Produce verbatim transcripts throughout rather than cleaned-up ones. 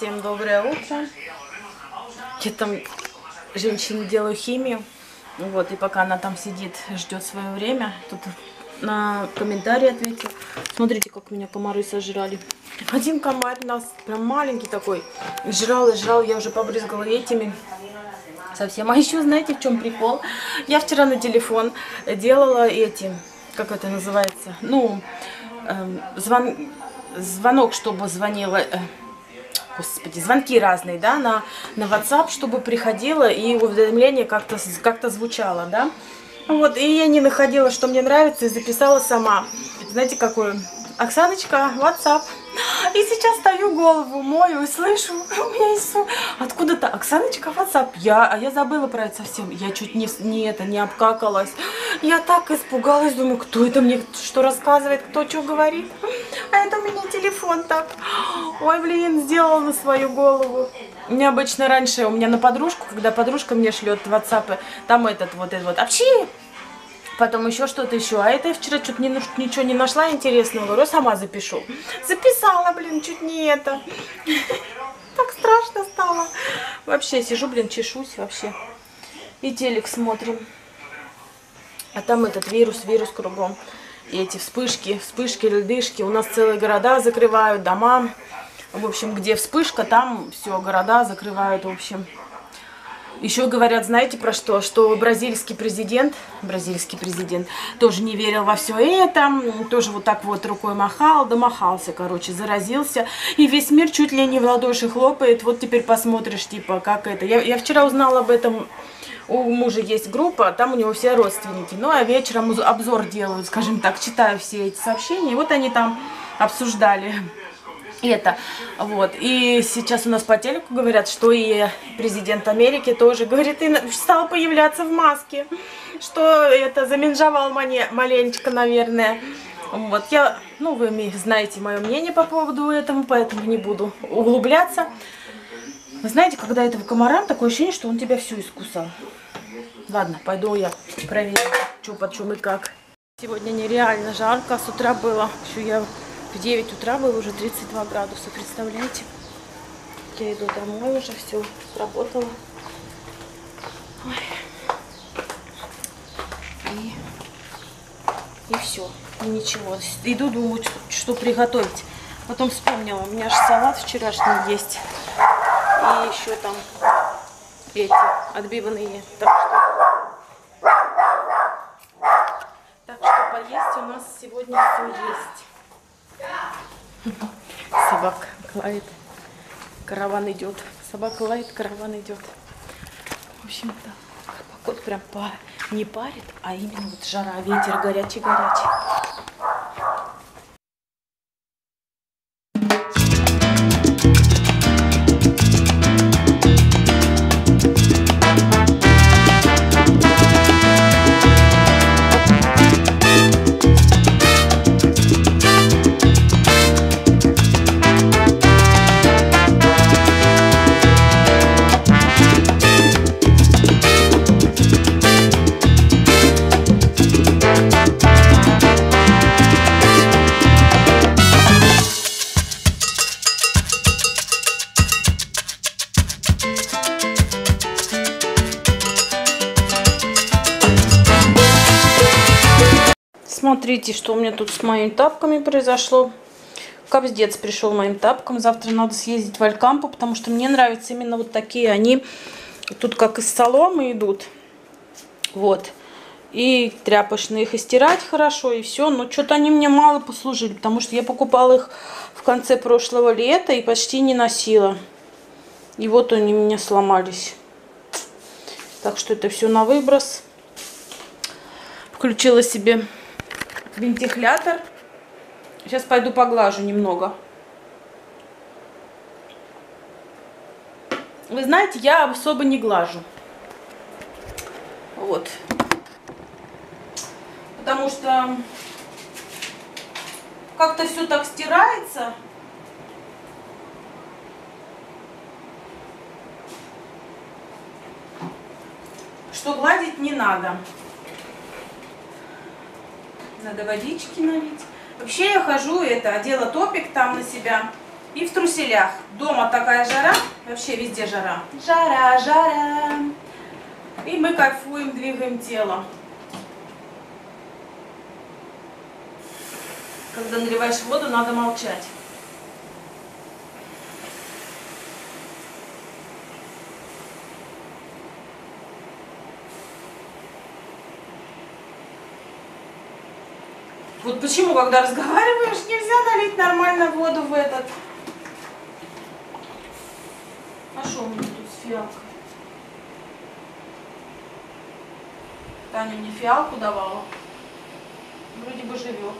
Всем доброе утро. Я там женщине делаю химию. Вот, и пока она там сидит, ждет свое время. Тут на комментарии ответил. Смотрите, как меня комары сожрали. Один комарь у нас прям маленький такой. Жрал и жрал, я уже побрызгала этими. Совсем. А еще знаете, в чем прикол? Я вчера на телефон делала эти, как это называется? Ну, э, звон... звонок, чтобы звонила... Господи, звонки разные, да, на, на WhatsApp, чтобы приходило и уведомление как-то как-то звучало, да. Вот, и я не находила, что мне нравится, и записала сама. Знаете, какую? Оксаночка, WhatsApp. И сейчас стою, голову мою и слышу, у меня есть... Откуда-то Оксаночка, WhatsApp. Я, а я забыла про это совсем. Я чуть не, не, это, не обкакалась. Я так испугалась, думаю, кто это мне что рассказывает, кто что говорит. А это у меня телефон так. Ой, блин, сделала на свою голову. У меня обычно раньше, у меня на подружку, когда подружка мне шлет WhatsApp, там этот вот, этот вот, общи! Потом еще что-то еще. А это я вчера чуть не, ничего не нашла интересного. Говорю, сама запишу. Записала, блин, чуть не это. Так страшно стало. Вообще сижу, блин, чешусь вообще. И телек смотрим. А там этот вирус, вирус кругом. И эти вспышки, вспышки, льдышки. У нас целые города закрывают, дома. В общем, где вспышка, там все, города закрывают, в общем. Еще говорят, знаете про что? Что бразильский президент, бразильский президент тоже не верил во все это, тоже вот так вот рукой махал, домахался, короче, заразился. И весь мир чуть ли не в ладоши хлопает. Вот теперь посмотришь, типа, как это. Я, я вчера узнала об этом. У мужа есть группа, там у него все родственники. Ну, а вечером обзор делают, скажем так, читаю все эти сообщения. И вот они там обсуждали. Это, вот, и сейчас у нас по телеку говорят, что и президент Америки тоже, говорит, и стал появляться в маске, что это заминжевал мане, маленечко, наверное, вот, я, ну, вы знаете мое мнение по поводу этого, поэтому не буду углубляться. Вы знаете, когда этого комара, такое ощущение, что он тебя всю искусал. Ладно, пойду я проверю, что почем и как. Сегодня нереально жарко, с утра было, еще я... В девять утра было уже тридцать два градуса, представляете? Я иду домой уже, все, сработало. И, и все, и ничего. Иду думать, что приготовить. Потом вспомнила, у меня же салат вчерашний есть. И еще там эти отбивные. Так что, так что поесть у нас сегодня все есть. Собака лает, караван идет. Собака лает, караван идет. В общем-то, погода прям по... не парит, а именно вот жара, ветер горячий-горячий. Смотрите, что у меня тут с моими тапками произошло. Капздец пришел моим тапкам. Завтра надо съездить в Алькампо, потому что мне нравятся именно вот такие. Они тут как из соломы идут. Вот. И тряпочно их и стирать хорошо, и все. Но что-то они мне мало послужили, потому что я покупала их в конце прошлого лета и почти не носила. И вот они у меня сломались. Так что это все на выброс. Включила себе... вентилятор. Сейчас пойду поглажу немного. Вы знаете, я особо не глажу. Вот. Потому что как-то все так стирается. Что гладить не надо. Надо водички налить. Вообще я хожу, это, одела топик там на себя. И в труселях. Дома такая жара, вообще везде жара. Жара, жара. И мы кайфуем, двигаем тело. Когда наливаешь воду, надо молчать. Вот почему, когда разговариваешь, нельзя налить нормально воду в этот. А что у меня тут с фиалкой? Таня мне фиалку давала. Вроде бы живет.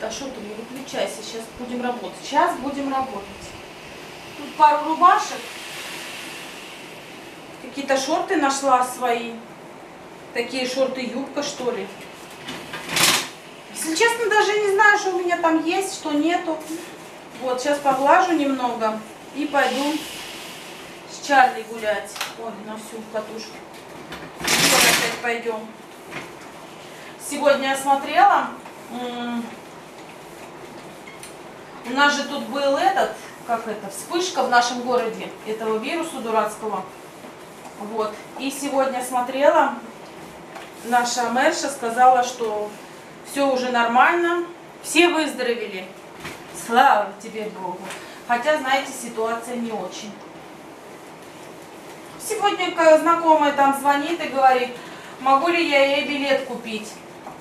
Да что ты, не выключайся, сейчас будем работать. Сейчас будем работать. Тут пару рубашек. Какие-то шорты нашла свои. Такие шорты-юбка, что ли. Если честно, даже не знаю, что у меня там есть, что нету. Вот, сейчас поглажу немного и пойду с Чарли гулять. Ой, на всю катушку. Вот опять пойдем. Сегодня я смотрела. У нас же тут был этот, как это, вспышка в нашем городе, этого вируса дурацкого. Вот. И сегодня смотрела, наша мэрша сказала, что все уже нормально, все выздоровели. Слава тебе, Богу. Хотя, знаете, ситуация не очень. Сегодня знакомая там звонит и говорит, могу ли я ей билет купить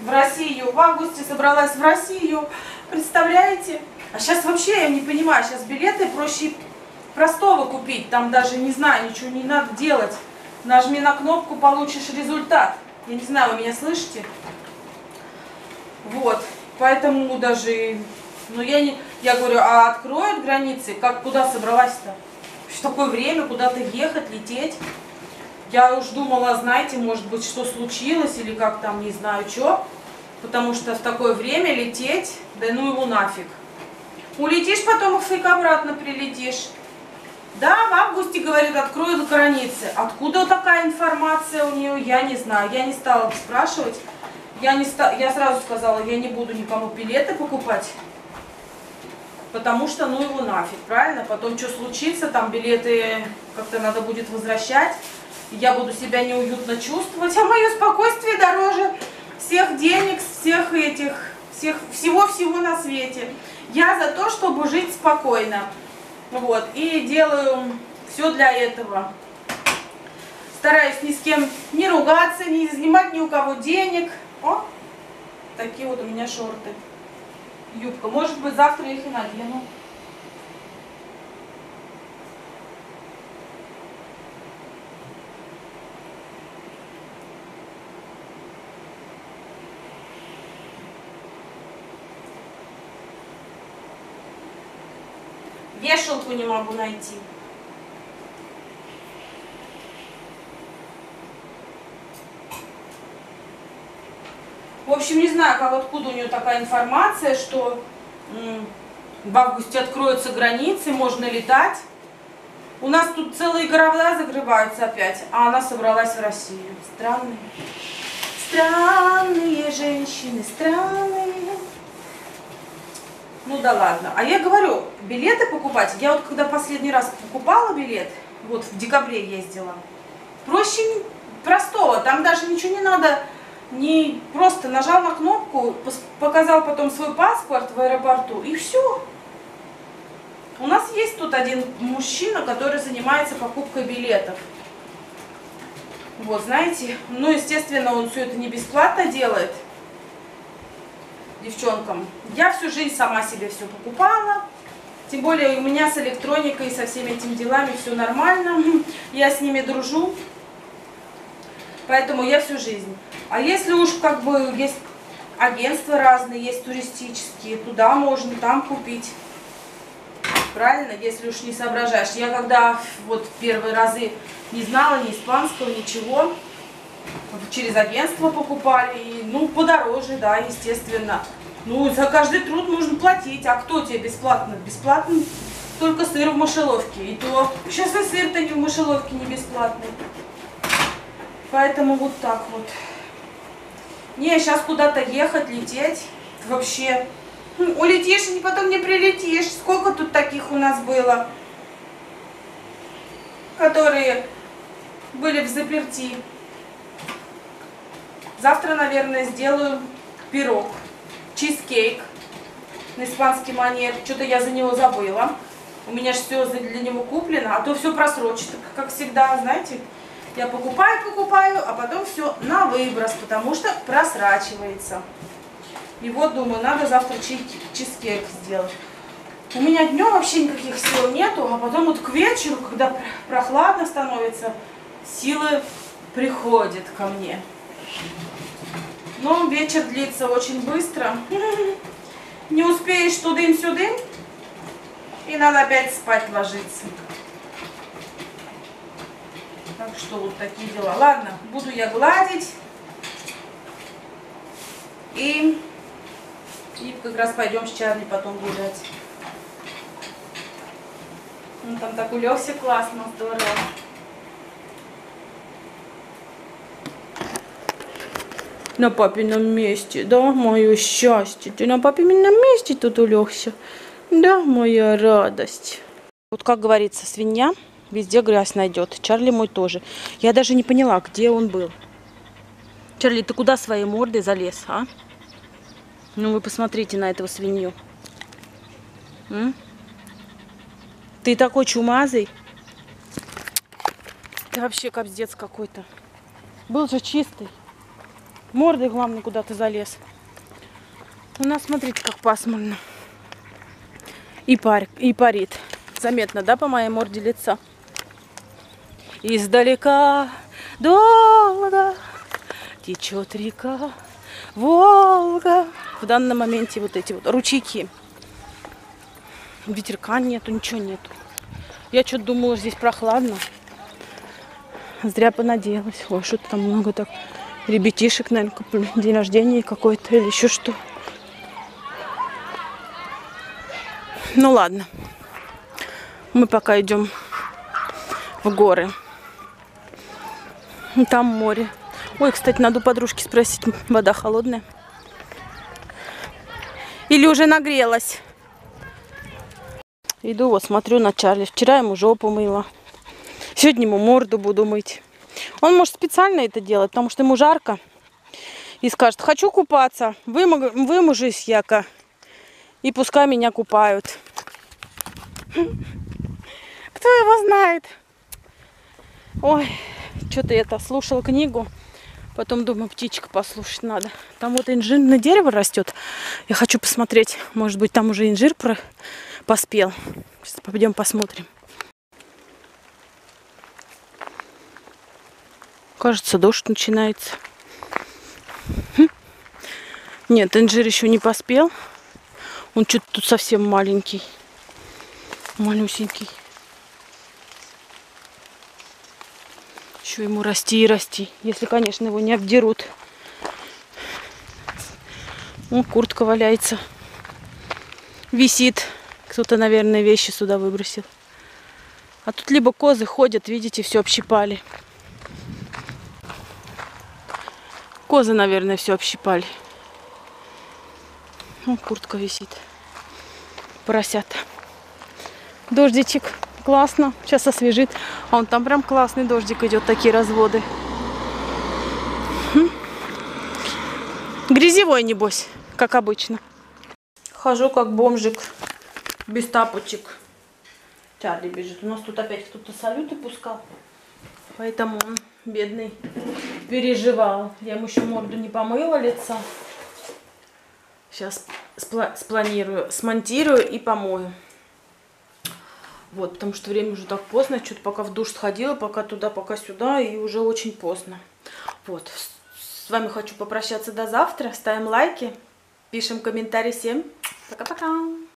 в Россию. В августе собралась в Россию, представляете? А сейчас вообще, я не понимаю, сейчас билеты проще простого купить. Там даже, не знаю, ничего не надо делать. Нажми на кнопку, получишь результат. Я не знаю, вы меня слышите? Вот, поэтому даже... Ну, я, не, я говорю, а откроют границы? Как, куда собралась-то? В такое время куда-то ехать, лететь? Я уж думала, знаете, может быть, что случилось или как там, не знаю, что. Потому что в такое время лететь, да ну его нафиг. Улетишь, потом фиг обратно прилетишь. Да, в августе, говорит, откроют границы. Откуда такая информация у нее, я не знаю. Я не стала спрашивать. Я, не ста... я сразу сказала, я не буду никому билеты покупать. Потому что, ну его нафиг, правильно? Потом что случится, там билеты как-то надо будет возвращать. Я буду себя неуютно чувствовать. А мое спокойствие дороже всех денег, всех этих, всех всего-всего на свете. Я за то, чтобы жить спокойно. Вот. И делаю все для этого. Стараюсь ни с кем не ругаться, не занимать ни у кого денег. О, такие вот у меня шорты. Юбка. Может быть, завтра я их и надену. Вешалку не могу найти. В общем, не знаю, как, откуда у нее такая информация, что в августе откроются границы, можно летать. У нас тут целые города закрываются опять, а она собралась в Россию. Странные. Странные женщины, странные. Ну да ладно. А я говорю, билеты покупать. Я вот когда последний раз покупала билет, вот в декабре ездила, проще простого. Там даже ничего не надо. Не просто нажал на кнопку, показал потом свой паспорт в аэропорту и все. У нас есть тут один мужчина, который занимается покупкой билетов. Вот, знаете. Ну, естественно, он все это не бесплатно делает. Девчонкам. Я всю жизнь сама себе все покупала. Тем более у меня с электроникой и со всеми этими делами все нормально. Я с ними дружу. Поэтому я всю жизнь. А если уж как бы есть агентства разные, есть туристические, туда можно, там купить. Правильно? Если уж не соображаешь. Я когда вот первые разы не знала ни испанского, ничего. Через агентство покупали, и, ну, подороже, да, естественно. Ну, за каждый труд нужно платить, а кто тебе бесплатно? Бесплатно только сыр в мышеловке, и то сейчас и сыр-то не в мышеловке, не бесплатный. Поэтому вот так вот. Не, сейчас куда-то ехать, лететь, вообще Улетишь, и потом не прилетишь. Сколько тут таких у нас было, которые были в заперти. Завтра, наверное, сделаю пирог, чизкейк на испанский манер. Что-то я за него забыла. У меня же все для него куплено, а то все просрочено, как всегда, знаете. Я покупаю, покупаю, а потом все на выброс, потому что просрачивается. И вот думаю, надо завтра чизкейк сделать. У меня днем вообще никаких сил нету, а потом вот к вечеру, когда прохладно становится, силы приходят ко мне. Но вечер длится очень быстро. Не успеешь тудым-сюдым, и надо опять спать ложиться. Так что вот такие дела. Ладно, буду я гладить. И, и как раз пойдем с Чарли потом гулять. Он там так улегся классно, здорово. На папином месте, да, мое счастье. Ты на папином месте тут улегся. Да, моя радость. Вот как говорится, свинья везде грязь найдет. Чарли мой тоже. Я даже не поняла, где он был. Чарли, ты куда своей мордой залез, а? Ну вы посмотрите на этого свинью. М? Ты такой чумазый. Ты вообще капздец какой-то. Был же чистый. Мордой, главное, куда-то залез. У нас, смотрите, как пасмурно. И, пар, и парит. Заметно, да, по моей морде лица? Издалека долго течет река Волга. В данном моменте вот эти вот ручейки. Ветерка нету, ничего нету. Я что-то думала, здесь прохладно. Зря понадеялась. Ой, что-то там много так ребятишек, наверное, день рождения какой-то или еще что. Ну ладно. Мы пока идем в горы. Там море. Ой, кстати, надо у подружки спросить, вода холодная? Или уже нагрелась? Иду, вот смотрю на Чарли. Вчера ему жопу мыла. Сегодня ему морду буду мыть. Он может специально это делать, потому что ему жарко. И скажет, хочу купаться, выму... вымужись яко. И пускай меня купают. Кто его знает? Ой, что-то это, слушала книгу. Потом думаю, птичек послушать надо. Там вот инжирное дерево растет. Я хочу посмотреть, может быть, там уже инжир про... поспел. Сейчас пойдем посмотрим. Кажется, дождь начинается. Хм. Нет, инжир еще не поспел. Он что-то тут совсем маленький. Малюсенький. Еще ему расти и расти. Если, конечно, его не обдерут. О, куртка валяется. Висит. Кто-то, наверное, вещи сюда выбросил. А тут либо козы ходят, видите, все общипали. Козы, наверное, все общипали. О, куртка висит. Поросята. Дождичек. Классно. Сейчас освежит. А он там прям классный дождик идет. Такие разводы. Хм. Грязевой, небось. Как обычно. Хожу как бомжик. Без тапочек. Чарли бежит. У нас тут опять кто-то салюты пускал. Поэтому он, бедный, переживал. Я ему еще морду не помыла лица. Сейчас спла- спланирую, смонтирую и помою. Вот, потому что время уже так поздно. Что-то пока в душ сходила, пока туда, пока сюда. И уже очень поздно. Вот, с вами хочу попрощаться до завтра. Ставим лайки, пишем комментарии всем. Пока-пока.